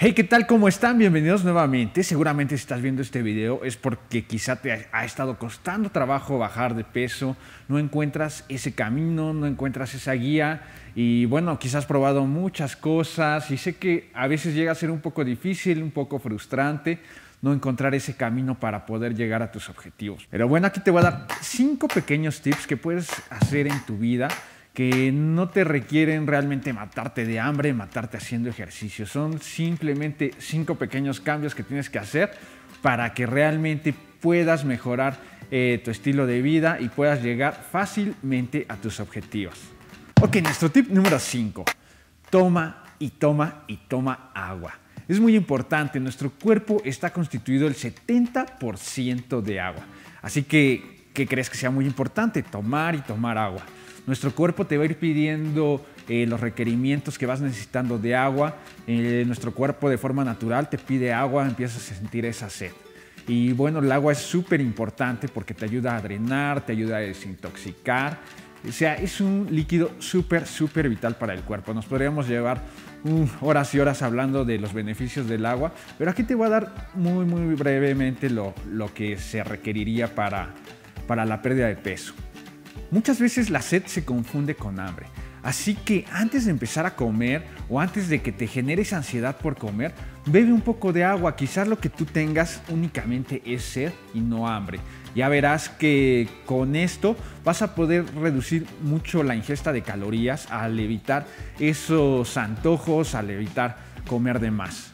Hey, ¿qué tal? ¿Cómo están? Bienvenidos nuevamente. Seguramente si estás viendo este video es porque quizá te ha estado costando trabajo bajar de peso, no encuentras ese camino, no encuentras esa guía y bueno, quizás has probado muchas cosas y sé que a veces llega a ser un poco difícil, un poco frustrante no encontrar ese camino para poder llegar a tus objetivos. Pero bueno, aquí te voy a dar 5 pequeños tips que puedes hacer en tu vida que no te requieren realmente matarte de hambre, matarte haciendo ejercicio. Son simplemente 5 pequeños cambios que tienes que hacer para que realmente puedas mejorar tu estilo de vida y puedas llegar fácilmente a tus objetivos. Ok, nuestro tip número 5. Toma y toma y toma agua. Es muy importante, nuestro cuerpo está constituido el 70% de agua. Así que, ¿qué crees que sea muy importante? Tomar y tomar agua. Nuestro cuerpo te va a ir pidiendo los requerimientos que vas necesitando de agua. Nuestro cuerpo de forma natural te pide agua, empiezas a sentir esa sed. Y bueno, el agua es súper importante porque te ayuda a drenar, te ayuda a desintoxicar. O sea, es un líquido súper vital para el cuerpo. Nos podríamos llevar horas y horas hablando de los beneficios del agua, pero aquí te voy a dar muy brevemente lo que se requeriría para la pérdida de peso. Muchas veces la sed se confunde con hambre, así que antes de empezar a comer o antes de que te genere esa ansiedad por comer, bebe un poco de agua. Quizás lo que tú tengas únicamente es sed y no hambre. Ya verás que con esto vas a poder reducir mucho la ingesta de calorías al evitar esos antojos, al evitar comer de más.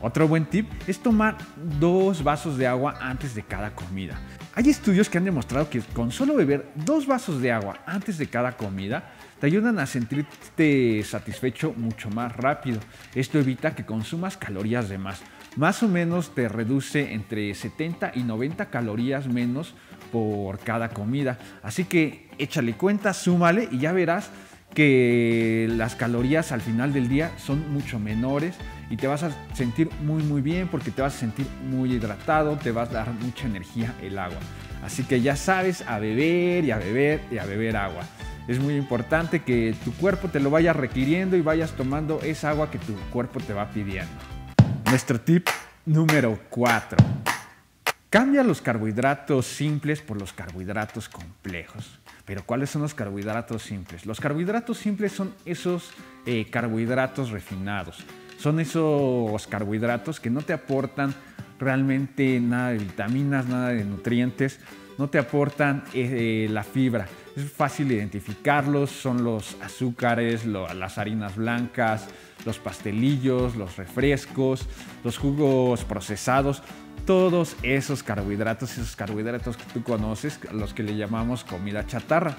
Otro buen tip es tomar 2 vasos de agua antes de cada comida. Hay estudios que han demostrado que con solo beber 2 vasos de agua antes de cada comida te ayudan a sentirte satisfecho mucho más rápido. Esto evita que consumas calorías de más. Más o menos te reduce entre 70 y 90 calorías menos por cada comida. Así que échale cuenta, súmale y ya verás que las calorías al final del día son mucho menores y te vas a sentir muy bien porque te vas a sentir muy hidratado, te va a dar mucha energía el agua. Así que ya sabes, a beber y a beber y a beber agua. Es muy importante que tu cuerpo te lo vaya requiriendo y vayas tomando esa agua que tu cuerpo te va pidiendo. Nuestro tip número 4. Cambia los carbohidratos simples por los carbohidratos complejos. Pero ¿cuáles son los carbohidratos simples? Los carbohidratos simples son esos carbohidratos refinados. Son esos carbohidratos que no te aportan realmente nada de vitaminas, nada de nutrientes, no te aportan la fibra. Es fácil identificarlos, son los azúcares, las harinas blancas, los pastelillos, los refrescos, los jugos procesados. Todos esos carbohidratos que tú conoces, los que le llamamos comida chatarra.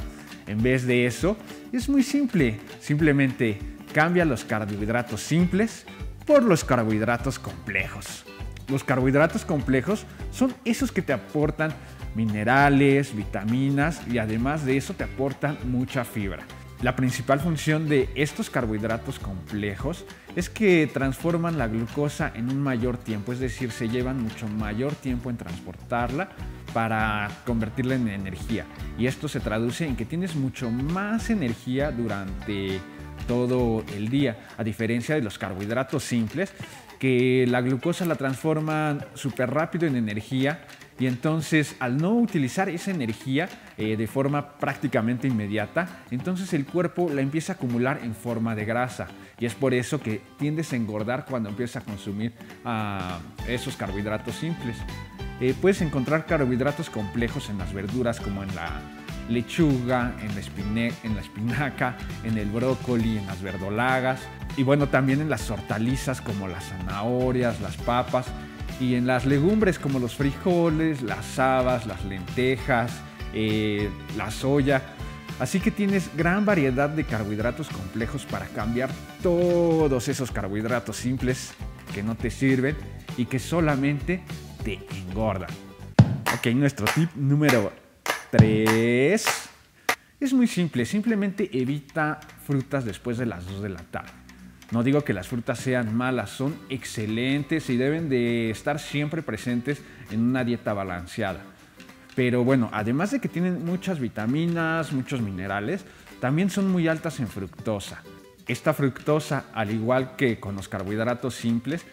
En vez de eso, es muy simple. Simplemente cambia los carbohidratos simples por los carbohidratos complejos. Los carbohidratos complejos son esos que te aportan minerales, vitaminas y además de eso te aportan mucha fibra. La principal función de estos carbohidratos complejos es que transforman la glucosa en un mayor tiempo, es decir, se llevan mucho mayor tiempo en transportarla para convertirla en energía. Y esto se traduce en que tienes mucho más energía durante todo el día, a diferencia de los carbohidratos simples, que la glucosa la transforman súper rápido en energía y entonces al no utilizar esa energía de forma prácticamente inmediata, entonces el cuerpo la empieza a acumular en forma de grasa y es por eso que tiendes a engordar cuando empiezas a consumir esos carbohidratos simples. Puedes encontrar carbohidratos complejos en las verduras como en la lechuga, en la espinaca, en el brócoli, en las verdolagas y bueno, también en las hortalizas como las zanahorias, las papas y en las legumbres como los frijoles, las habas, las lentejas, la soya. Así que tienes gran variedad de carbohidratos complejos para cambiar todos esos carbohidratos simples que no te sirven y que solamente te engordan. Ok, nuestro tip número 3 es muy simple, simplemente evita frutas después de las 2 de la tarde. No digo que las frutas sean malas, son excelentes y deben de estar siempre presentes en una dieta balanceada. Pero bueno, además de que tienen muchas vitaminas, muchos minerales, también son muy altas en fructosa. Esta fructosa, al igual que con los carbohidratos simples,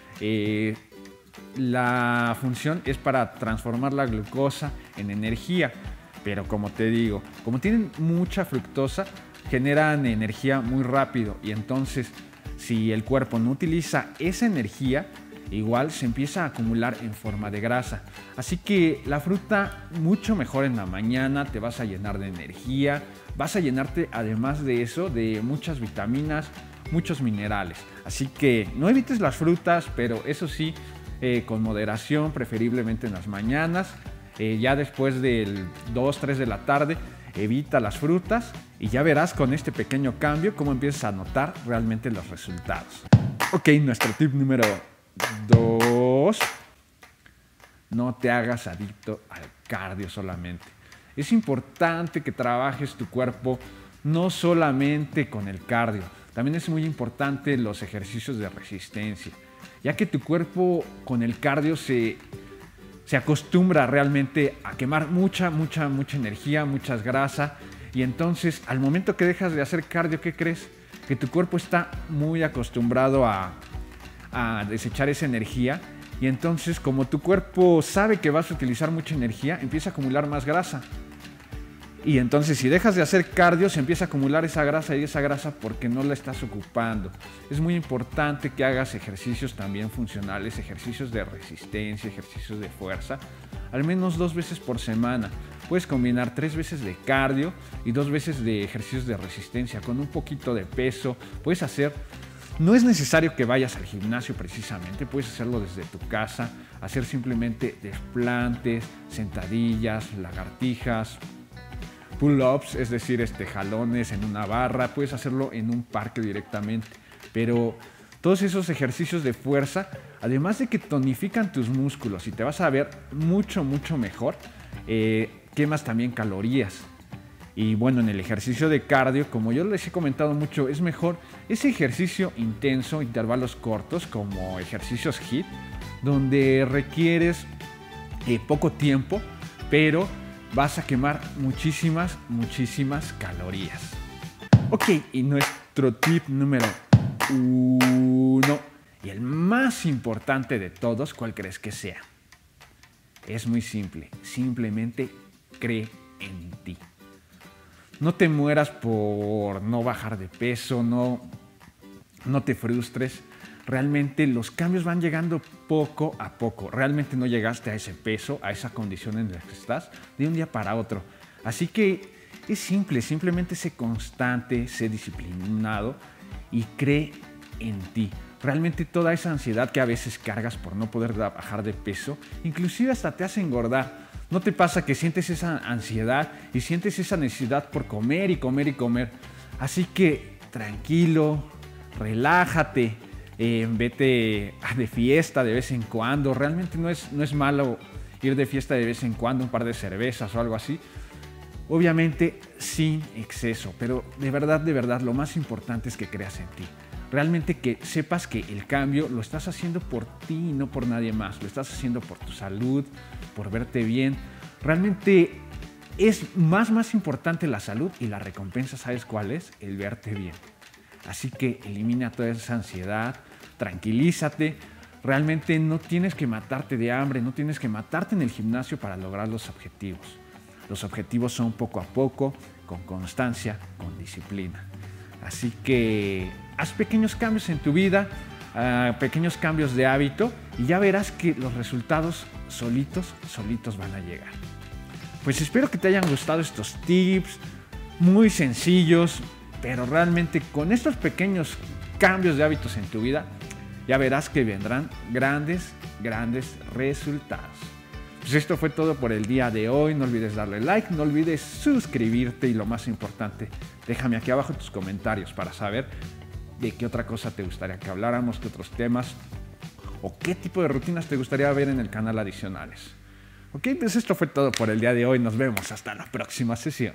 la función es para transformar la glucosa en energía. Pero como te digo, como tienen mucha fructosa, generan energía muy rápido y entonces si el cuerpo no utiliza esa energía, igual se empieza a acumular en forma de grasa. Así que la fruta mucho mejor en la mañana, te vas a llenar de energía, vas a llenarte además de eso de muchas vitaminas, muchos minerales. Así que no evites las frutas, pero eso sí, con moderación, preferiblemente en las mañanas. Ya después del 2, 3 de la tarde, evita las frutas y ya verás con este pequeño cambio cómo empiezas a notar realmente los resultados. Ok, nuestro tip número 2. No te hagas adicto al cardio solamente. Es importante que trabajes tu cuerpo no solamente con el cardio, también es muy importante los ejercicios de resistencia, ya que tu cuerpo con el cardio se acostumbra realmente a quemar mucha energía, muchas grasas, y entonces al momento que dejas de hacer cardio, ¿qué crees? Que tu cuerpo está muy acostumbrado a desechar esa energía, y entonces como tu cuerpo sabe que vas a utilizar mucha energía, empieza a acumular más grasa. Y entonces si dejas de hacer cardio, se empieza a acumular esa grasa y esa grasa porque no la estás ocupando. Es muy importante que hagas ejercicios también funcionales, ejercicios de resistencia, ejercicios de fuerza, al menos 2 veces por semana. Puedes combinar 3 veces de cardio y 2 veces de ejercicios de resistencia con un poquito de peso. Puedes hacer, no es necesario que vayas al gimnasio precisamente, puedes hacerlo desde tu casa, hacer simplemente desplantes, sentadillas, lagartijas, pull-ups, es decir, jalones en una barra, puedes hacerlo en un parque directamente. Pero todos esos ejercicios de fuerza, además de que tonifican tus músculos y te vas a ver mucho mejor, quemas también calorías. Y bueno, en el ejercicio de cardio, como yo les he comentado mucho, es mejor ese ejercicio intenso, intervalos cortos como ejercicios HIIT, donde requieres poco tiempo, pero vas a quemar muchísimas calorías. Ok, y nuestro tip número 1, y el más importante de todos, ¿cuál crees que sea? Es muy simple, simplemente cree en ti. No te mueras por no bajar de peso, no te frustres. Realmente los cambios van llegando poco a poco. Realmente no llegaste a ese peso, a esa condición en la que estás de un día para otro. Así que es simple, simplemente sé constante, sé disciplinado y cree en ti. Realmente toda esa ansiedad que a veces cargas por no poder bajar de peso, inclusive hasta te hace engordar. ¿No te pasa que sientes esa ansiedad y sientes esa necesidad por comer y comer y comer? Así que tranquilo, relájate. Vete de fiesta de vez en cuando. Realmente no es malo ir de fiesta de vez en cuando, un par de cervezas o algo así. Obviamente sin exceso, pero de verdad, lo más importante es que creas en ti. Realmente que sepas que el cambio lo estás haciendo por ti y no por nadie más. Lo estás haciendo por tu salud, por verte bien. Realmente es más importante la salud y la recompensa, ¿sabes cuál es? El verte bien. Así que elimina toda esa ansiedad, tranquilízate. Realmente no tienes que matarte de hambre, no tienes que matarte en el gimnasio para lograr los objetivos. Los objetivos son poco a poco, con constancia, con disciplina. Así que haz pequeños cambios en tu vida, pequeños cambios de hábito y ya verás que los resultados solitos van a llegar. Pues espero que te hayan gustado estos tips muy sencillos, pero realmente con estos pequeños cambios de hábitos en tu vida, ya verás que vendrán grandes resultados. Pues esto fue todo por el día de hoy. No olvides darle like, no olvides suscribirte y lo más importante, déjame aquí abajo tus comentarios para saber de qué otra cosa te gustaría que habláramos, qué otros temas o qué tipo de rutinas te gustaría ver en el canal adicionales. Ok, pues esto fue todo por el día de hoy. Nos vemos hasta la próxima sesión.